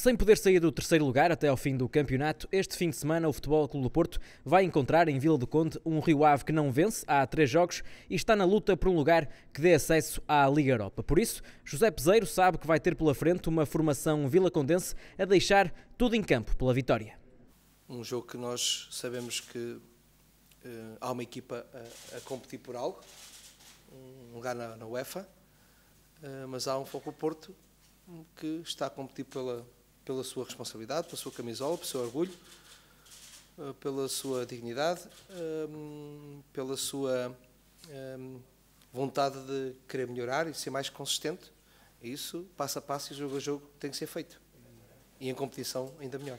Sem poder sair do terceiro lugar até ao fim do campeonato, este fim de semana o Futebol Clube do Porto vai encontrar em Vila do Conde um Rio Ave que não vence há 3 jogos e está na luta por um lugar que dê acesso à Liga Europa. Por isso, José Peseiro sabe que vai ter pela frente uma formação vilacondense a deixar tudo em campo pela vitória. Um jogo que nós sabemos que há uma equipa a competir por algo, um lugar na UEFA, mas há um foco Porto que está a competir pela sua responsabilidade, pela sua camisola, pelo seu orgulho, pela sua dignidade, pela sua vontade de querer melhorar e ser mais consistente. Isso, passo a passo e jogo a jogo, tem que ser feito. E em competição ainda melhor.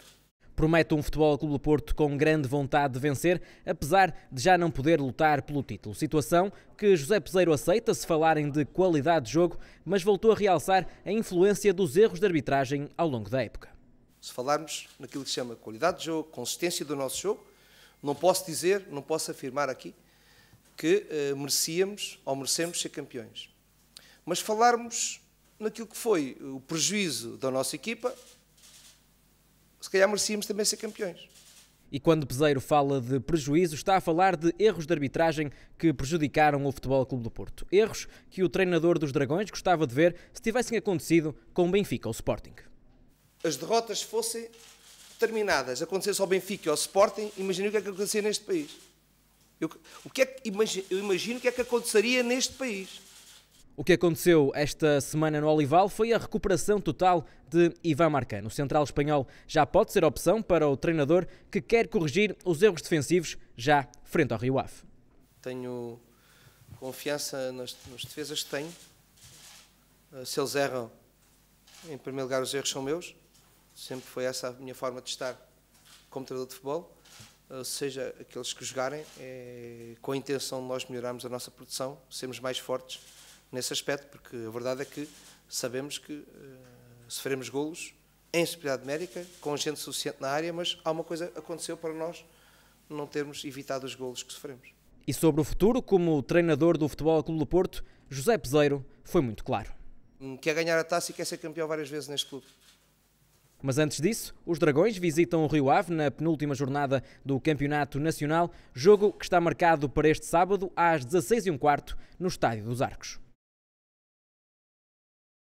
Promete um Futebol Clube do Porto com grande vontade de vencer, apesar de já não poder lutar pelo título. Situação que José Peseiro aceita se falarem de qualidade de jogo, mas voltou a realçar a influência dos erros de arbitragem ao longo da época. Se falarmos naquilo que se chama qualidade de jogo, consistência do nosso jogo, não posso afirmar aqui que merecíamos ou merecemos ser campeões. Mas falarmos naquilo que foi o prejuízo da nossa equipa, se calhar merecíamos também ser campeões. E quando Peseiro fala de prejuízo, está a falar de erros de arbitragem que prejudicaram o Futebol Clube do Porto. Erros que o treinador dos Dragões gostava de ver se tivessem acontecido com o Benfica ou o Sporting. As derrotas fossem terminadas, acontecesse ao Benfica ou ao Sporting, imagino o que é que aconteceria neste país. Eu imagino o que é que aconteceria neste país. O que aconteceu esta semana no Olival foi a recuperação total de Ivan Marcano. O central espanhol já pode ser opção para o treinador que quer corrigir os erros defensivos já frente ao Rio Ave. Tenho confiança nas defesas que tenho. Se eles erram, em primeiro lugar os erros são meus. Sempre foi essa a minha forma de estar como treinador de futebol. Seja aqueles que jogarem, com a intenção de nós melhorarmos a nossa produção, sermos mais fortes nesse aspecto, porque a verdade é que sabemos que sofremos golos em superioridade numérica, com gente suficiente na área, mas há uma coisa que aconteceu para nós não termos evitado os golos que sofremos. E sobre o futuro, como treinador do Futebol Clube do Porto, José Peseiro foi muito claro. Quer ganhar a taça e quer ser campeão várias vezes neste clube. Mas antes disso, os Dragões visitam o Rio Ave na penúltima jornada do Campeonato Nacional, jogo que está marcado para este sábado às 16h15 no Estádio dos Arcos.